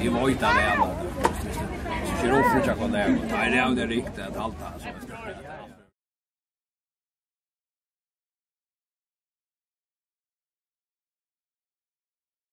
Vi var i Italien. Så vi får fortsätta där. Italien är riktigt allt här.